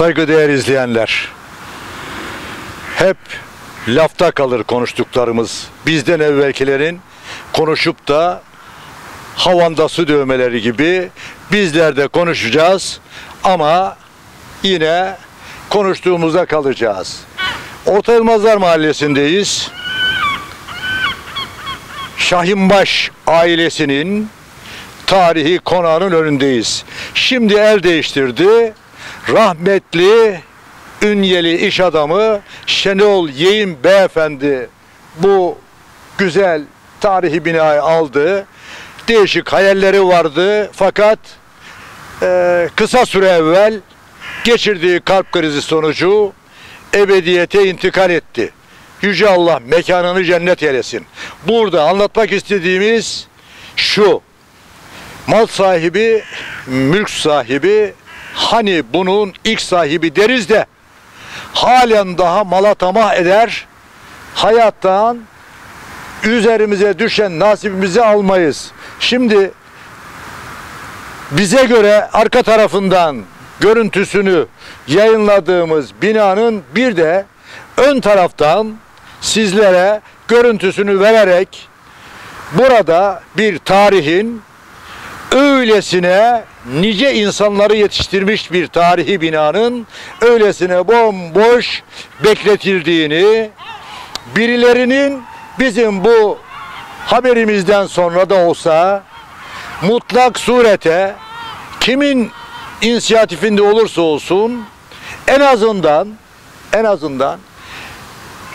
Saygıdeğer izleyenler, hep lafta kalır konuştuklarımız. Bizden evvelkilerin konuşup da havanda su dövmeleri gibi bizler de konuşacağız ama yine konuştuğumuzda kalacağız. Ortayılmazlar Mahallesi'ndeyiz. Şahinbaş ailesinin tarihi konağının önündeyiz. Şimdi el değiştirdi. Rahmetli Ünyeli iş adamı Şenol Yeğin beyefendi bu güzel tarihi binayı aldı. Değişik hayalleri vardı fakat kısa süre evvel geçirdiği kalp krizi sonucu ebediyete intikal etti. Yüce Allah mekanını cennet eylesin. Burada anlatmak istediğimiz şu: mal sahibi, mülk sahibi, hani bunun ilk sahibi deriz de halen daha mala tamah eder, hayattan üzerimize düşen nasibimizi almayız. Şimdi bize göre arka tarafından görüntüsünü yayınladığımız binanın bir de ön taraftan sizlere görüntüsünü vererek burada bir tarihin, öylesine nice insanları yetiştirmiş bir tarihi binanın öylesine bomboş bekletildiğini, birilerinin bizim bu haberimizden sonra da olsa mutlak surete, kimin inisiyatifinde olursa olsun, en azından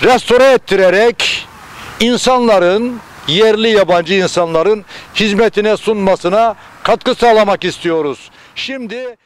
restore ettirerek insanların, yerli yabancı insanların hizmetine sunmasına katkı sağlamak istiyoruz. Şimdi